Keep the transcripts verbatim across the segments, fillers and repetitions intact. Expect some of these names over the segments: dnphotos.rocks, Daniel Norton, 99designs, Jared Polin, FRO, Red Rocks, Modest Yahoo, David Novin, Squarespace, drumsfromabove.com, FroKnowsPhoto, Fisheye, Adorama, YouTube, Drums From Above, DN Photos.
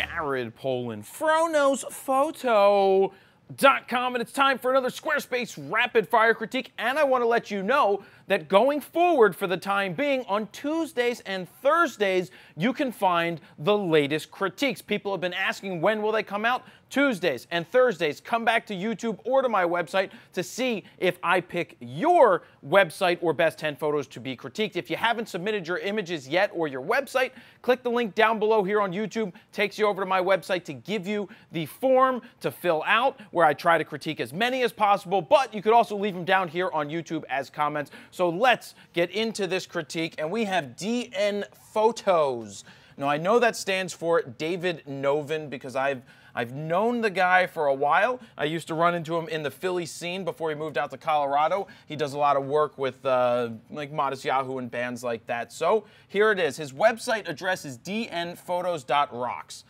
Jared Polin, froknowsphoto dot com, and it's time for another Squarespace rapid fire critique. And I want to let you know that going forward, for the time being, on Tuesdays and Thursdays, you can find the latest critiques. People have been asking, when will they come out? Tuesdays and Thursdays. Come back to YouTube or to my website to see if I pick your website or best ten photos to be critiqued. If you haven't submitted your images yet or your website, click the link down below here on YouTube. Takes you over to my website to give you the form to fill out, where I try to critique as many as possible, but you could also leave them down here on YouTube as comments. So let's get into this critique, and we have D N Photos. Now, I know that stands for David Novin because I've I've known the guy for a while. I used to run into him in the Philly scene before he moved out to Colorado. He does a lot of work with uh, like Modest Yahoo and bands like that. So here it is. His website address is d n photos dot rocks.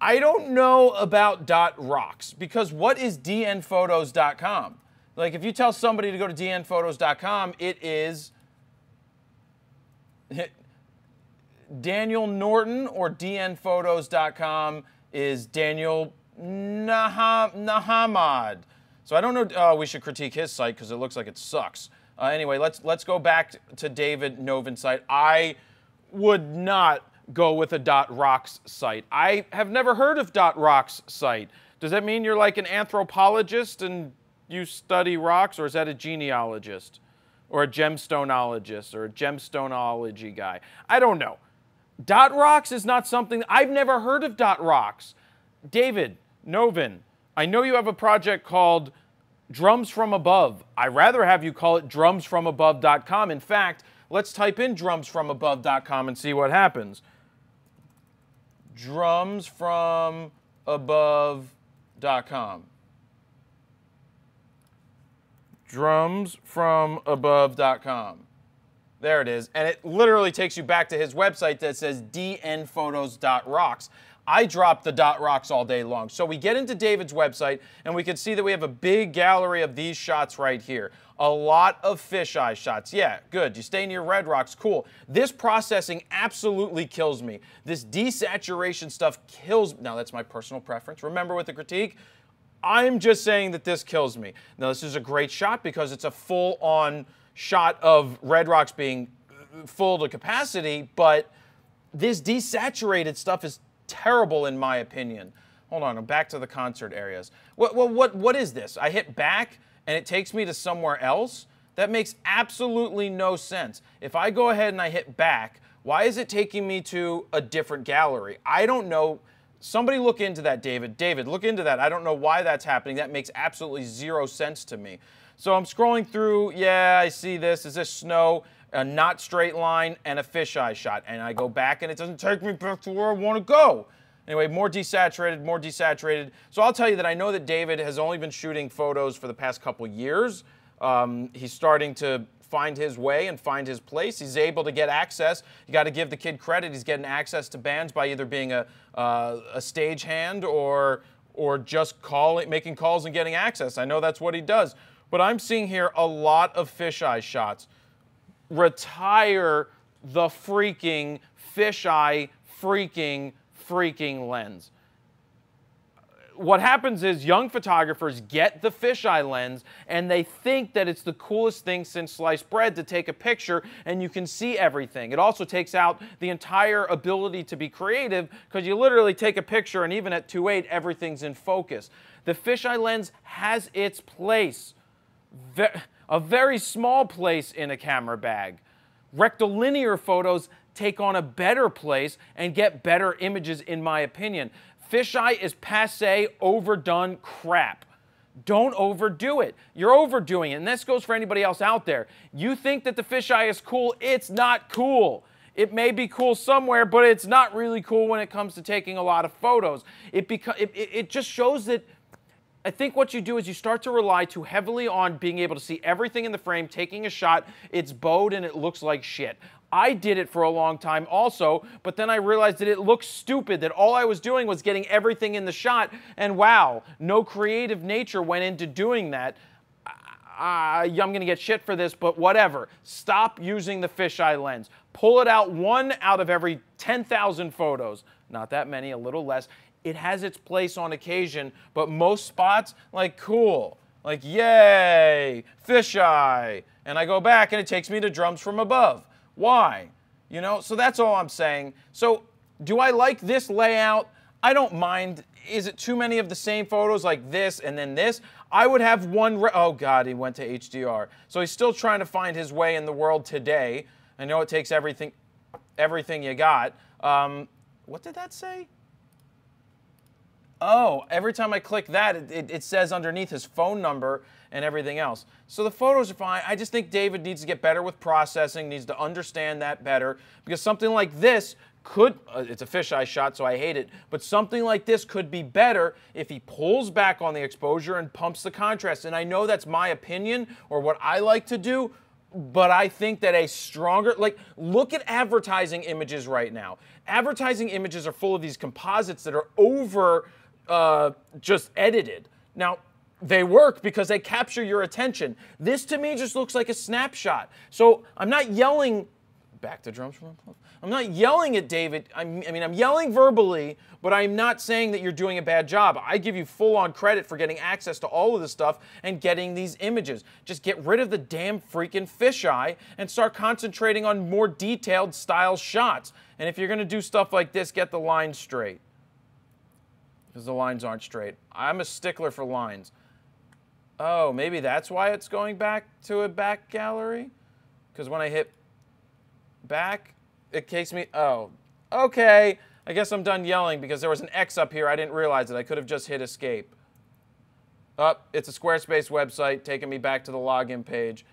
I don't know about .rocks, because what is d n photos dot com? Like, if you tell somebody to go to d n photos dot com, it is it, Daniel Norton, or d n photos dot com is Daniel Nah Nahamad. So I don't know. Uh, we should critique his site because it looks like it sucks. Uh, anyway, let's let's go back to David Novin's site. I would not go with a .rocks site. I have never heard of .rocks site. Does that mean you're like an anthropologist and you study rocks, or is that a genealogist, or a gemstoneologist, or a gemstoneology guy? I don't know. Dot rocks is not something, I've never heard of dot rocks. David Novin, I know you have a project called Drums From Above. I'd rather have you call it drums from above dot com. In fact, let's type in drums from above dot com and see what happens. drums from above dot com. drums from above dot com. There it is, and it literally takes you back to his website that says d n photos dot rocks. I dropped the .rocks all day long. So we get into David's website, and we can see that we have a big gallery of these shots right here. A lot of fisheye shots. Yeah, good. You stay near Red Rocks, cool. This processing absolutely kills me. This desaturation stuff kills me. Now, that's my personal preference. Remember, with the critique, I'm just saying that this kills me. Now, this is a great shot because it's a full-on shot of Red Rocks being full to capacity, but this desaturated stuff is terrible in my opinion. Hold on, I'm back to the concert areas. What, what, what, what is this? I hit back and it takes me to somewhere else? That makes absolutely no sense. If I go ahead and I hit back, why is it taking me to a different gallery? I don't know. Somebody look into that, David. David, look into that. I don't know why that's happening. That makes absolutely zero sense to me. So I'm scrolling through, yeah, I see this. Is this snow, a not straight line, and a fisheye shot? And I go back, and it doesn't take me back to where I want to go. Anyway, more desaturated, more desaturated. So I'll tell you that I know that David has only been shooting photos for the past couple years. Um, he's starting to find his way and find his place. He's able to get access. You got to give the kid credit. He's getting access to bands by either being a, uh, a stagehand or, or just calling, making calls and getting access. I know that's what he does. But I'm seeing here a lot of fisheye shots. Retire the freaking fisheye freaking freaking lens. What happens is young photographers get the fisheye lens and they think that it's the coolest thing since sliced bread to take a picture and you can see everything. It also takes out the entire ability to be creative because you literally take a picture and even at two eight everything's in focus. The fisheye lens has its place. A very small place in a camera bag. Rectilinear photos take on a better place and get better images, in my opinion. Fisheye is passe, overdone crap. Don't overdo it. You're overdoing it, and this goes for anybody else out there. You think that the fisheye is cool, it's not cool. It may be cool somewhere, but it's not really cool when it comes to taking a lot of photos. It, beca- it, it just shows that I think what you do is you start to rely too heavily on being able to see everything in the frame, taking a shot, it's bowed and it looks like shit. I did it for a long time also, but then I realized that it looked stupid, that all I was doing was getting everything in the shot, and wow, no creative nature went into doing that. I, I'm gonna get shit for this, but whatever. Stop using the fisheye lens. Pull it out one out of every ten thousand photos. not that many, a little less. It has its place on occasion, but most spots, like, cool. Like, yay, fisheye. And I go back and it takes me to Drums From Above. Why? You know, so that's all I'm saying. So do I like this layout? I don't mind. Is it too many of the same photos like this and then this? I would have one, re oh God, he went to H D R. So he's still trying to find his way in the world today. I know it takes everything, everything you got. Um, what did that say? Oh, every time I click that, it, it, it says underneath his phone number and everything else. So the photos are fine. I just think David needs to get better with processing, needs to understand that better, because something like this could, uh, it's a fisheye shot, so I hate it, but something like this could be better if he pulls back on the exposure and pumps the contrast. And I know that's my opinion or what I like to do, but I think that a stronger, like, look at advertising images right now. Advertising images are full of these composites that are over uh, just edited. Now, they work because they capture your attention. This to me just looks like a snapshot. So I'm not yelling back to Drums From Above. I'm not yelling at David. I'm, I mean, I'm yelling verbally, but I'm not saying that you're doing a bad job. I give you full-on credit for getting access to all of this stuff and getting these images. Just get rid of the damn freaking fisheye and start concentrating on more detailed style shots. And if you're going to do stuff like this, get the lines straight. Because the lines aren't straight. I'm a stickler for lines. Oh, maybe that's why it's going back to a back gallery? Because when I hit back, it takes me, oh, okay. I guess I'm done yelling because there was an X up here. I didn't realize it. I could have just hit escape. Oh, it's a Squarespace website taking me back to the login page.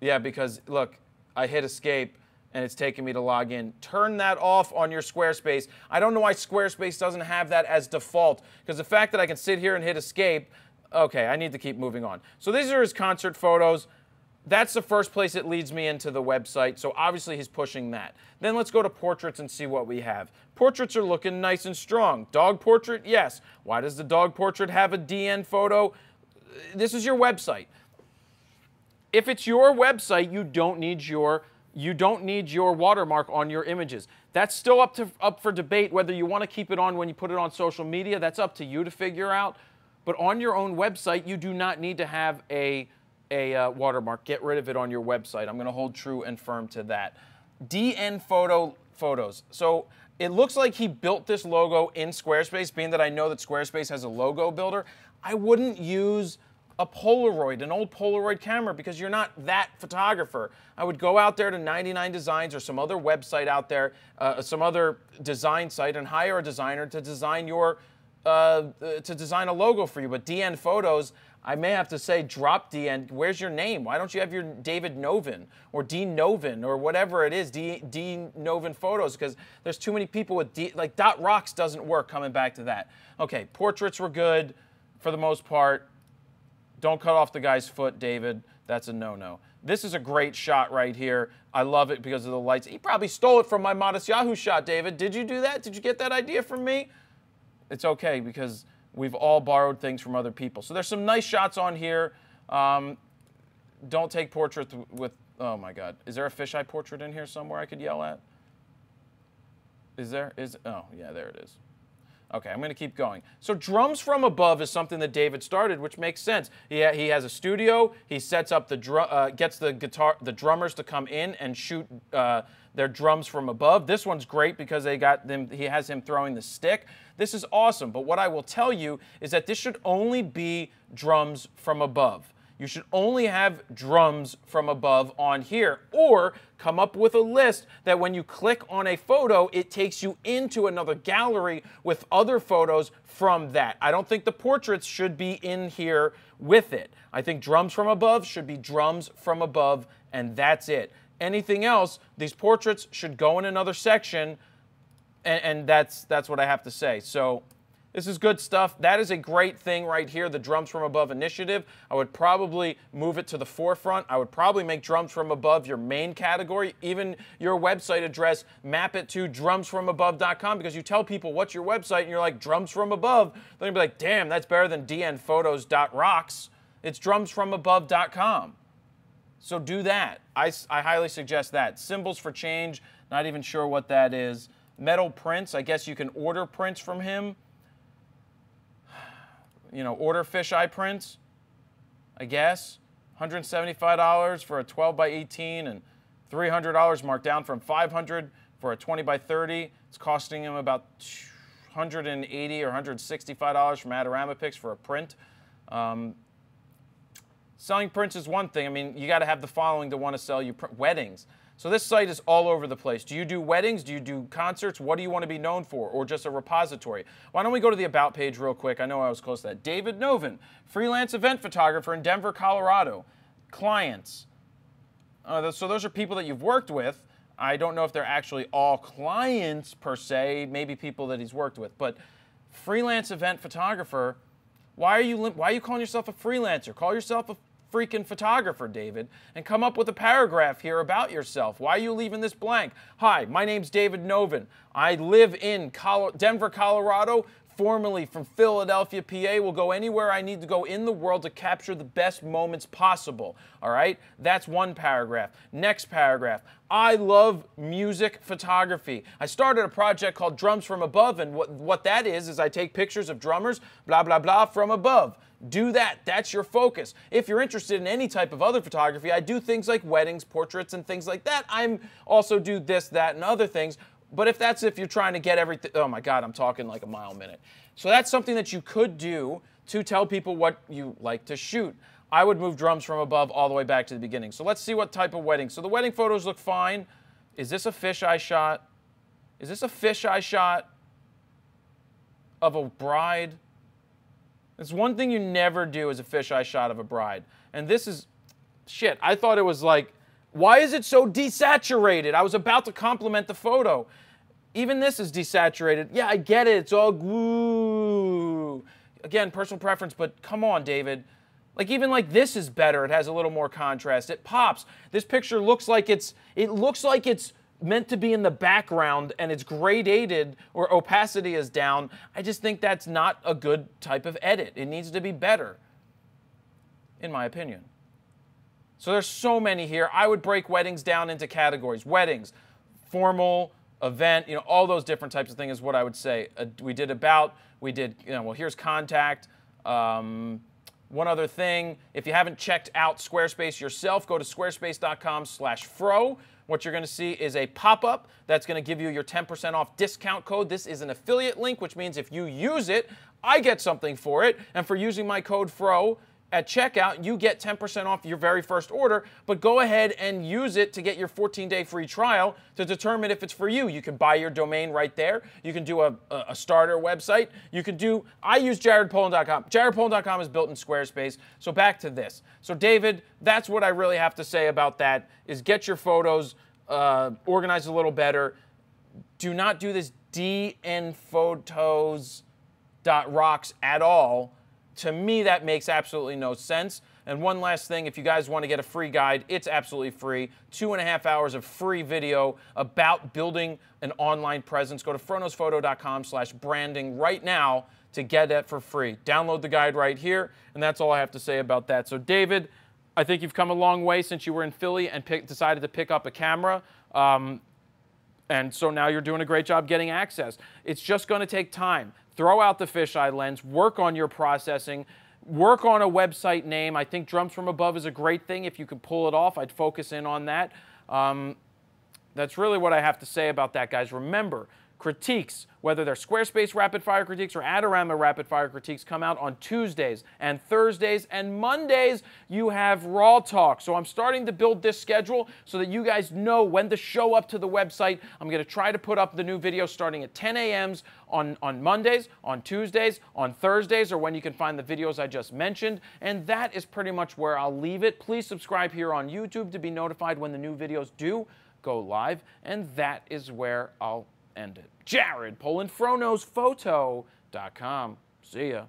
Yeah, because look, I hit escape and it's taking me to log in. Turn that off on your Squarespace. I don't know why Squarespace doesn't have that as default, because the fact that I can sit here and hit escape, okay, I need to keep moving on. So these are his concert photos. That's the first place it leads me into the website, so obviously he's pushing that. Then let's go to portraits and see what we have. Portraits are looking nice and strong. Dog portrait, yes. Why does the dog portrait have a D N photo? This is your website. If it's your website, you don't need your you don't need your watermark on your images. That's still up to up for debate whether you want to keep it on when you put it on social media. That's up to you to figure out. But on your own website, you do not need to have a a uh, watermark. Get rid of it on your website. I'm going to hold true and firm to that. D N photo photos. So it looks like he built this logo in Squarespace, being that I know that Squarespace has a logo builder. I wouldn't use a Polaroid, an old Polaroid camera, because you're not that photographer. I would go out there to ninety-nine designs or some other website out there, uh, some other design site, and hire a designer to design your Uh, to design a logo for you. But D N Photos, I may have to say, drop D N. Where's your name? Why don't you have your David Novin or D Novin or whatever it is, D, D Novin Photos? Because there's too many people with D, like .rocks doesn't work, coming back to that. Okay, portraits were good for the most part. Don't cut off the guy's foot, David. That's a no-no. This is a great shot right here. I love it because of the lights. He probably stole it from my Modest Yahoo shot, David. Did you do that? Did you get that idea from me? It's okay, because we've all borrowed things from other people. So there's some nice shots on here. Um, don't take portraits with, oh my God. Is there a fisheye portrait in here somewhere I could yell at? Is there? Is, oh, yeah, there it is. Okay, I'm going to keep going. So Drums From Above is something that David started, which makes sense. He, ha he has a studio. He sets up the drum, uh, gets the guitar, the drummers to come in and shoot uh, their drums from above. This one's great because they got them. He has him throwing the stick. This is awesome. But what I will tell you is that this should only be Drums From Above. You should only have Drums From Above on here, or come up with a list that when you click on a photo, it takes you into another gallery with other photos from that. I don't think the portraits should be in here with it. I think Drums From Above should be Drums From Above, and that's it. Anything else, these portraits should go in another section, and, and that's, that's what I have to say. So this is good stuff. That is a great thing right here, the Drums From Above initiative. I would probably move it to the forefront. I would probably make Drums From Above your main category, even your website address. Map it to drums from above dot com, because you tell people what's your website and you're like, Drums From Above. They're going to be like, damn, that's better than d n photos dot rocks. It's drums from above dot com. So do that. I, I highly suggest that. Symbols for Change, not even sure what that is. Metal prints, I guess you can order prints from him. You know, order fisheye prints, I guess. one hundred seventy-five dollars for a twelve by eighteen and three hundred dollars marked down from five hundred dollars for a twenty by thirty. It's costing him about one hundred eighty dollars or one hundred sixty-five dollars from Adorama Picks for a print. Um, selling prints is one thing. I mean, you got to have the following to want to sell you print. Weddings. So this site is all over the place. Do you do weddings? Do you do concerts? What do you want to be known for? Or just a repository? Why don't we go to the About page real quick? I know I was close to that. David Novin, freelance event photographer in Denver, Colorado. Clients. Uh, so those are people that you've worked with. I don't know if they're actually all clients per se, maybe people that he's worked with. But freelance event photographer, why are you, why are you calling yourself a freelancer? Call yourself a freaking photographer, David, and come up with a paragraph here about yourself. Why are you leaving this blank? Hi, my name's David Novin. I live in Col- Denver, Colorado, formerly from Philadelphia, P A. Will go anywhere I need to go in the world to capture the best moments possible. All right? That's one paragraph. Next paragraph. I love music photography. I started a project called Drums From Above, and what, what that is is I take pictures of drummers, blah, blah, blah, from above. Do that. That's your focus. If you're interested in any type of other photography, I do things like weddings, portraits, and things like that. I also do this, that, and other things. But if that's if you're trying to get everything, oh my God, I'm talking like a mile a minute. So that's something that you could do to tell people what you like to shoot. I would move Drums From Above all the way back to the beginning. So let's see what type of wedding. So the wedding photos look fine. Is this a fisheye shot? Is this a fisheye shot of a bride? It's one thing you never do is a fisheye shot of a bride. And this is, shit, I thought it was like, why is it so desaturated? I was about to compliment the photo. Even this is desaturated. Yeah, I get it. It's all glue. Again, personal preference, but come on, David. Like, even like this is better. It has a little more contrast. It pops. This picture looks like it's, it looks like it's meant to be in the background and it's gradated or opacity is down. I just think that's not a good type of edit. It needs to be better, in my opinion. So there's so many here. I would break weddings down into categories. Weddings, formal, event, you know, all those different types of things is what I would say. Uh, we did about, we did, you know, well, here's contact. Um, one other thing, if you haven't checked out Squarespace yourself, go to squarespace dot com slash fro. What you're going to see is a pop-up that's going to give you your ten percent off discount code. This is an affiliate link, which means if you use it, I get something for it. And for using my code FRO, at checkout, you get ten percent off your very first order, but go ahead and use it to get your fourteen day free trial to determine if it's for you. You can buy your domain right there. You can do a, a starter website. You can do, I use Jared Polin dot com. Jared Polin dot com is built in Squarespace. So back to this. So David, that's what I really have to say about that is get your photos uh, organized a little better. Do not do this D N photos dot rocks at all. To me, that makes absolutely no sense. And one last thing, if you guys want to get a free guide, it's absolutely free. Two and a half hours of free video about building an online presence. Go to froknowsphoto dot com slash branding right now to get it for free. Download the guide right here, and that's all I have to say about that. So David, I think you've come a long way since you were in Philly and pick, decided to pick up a camera. Um, and so now you're doing a great job getting access. It's just going to take time. Throw out the fisheye lens, work on your processing, work on a website name. I think Drums From Above is a great thing. If you could pull it off, I'd focus in on that. Um, that's really what I have to say about that, guys. Remember, critiques, whether they're Squarespace Rapid Fire Critiques or Adorama Rapid Fire Critiques, come out on Tuesdays and Thursdays and Mondays. You have Raw Talk. So I'm starting to build this schedule so that you guys know when to show up to the website. I'm going to try to put up the new video starting at ten a m on, on Mondays, on Tuesdays, on Thursdays, or when you can find the videos I just mentioned. And that is pretty much where I'll leave it. Please subscribe here on YouTube to be notified when the new videos do go live. And that is where I'll end it. Jared Polin, froknowsphoto dot com. See ya.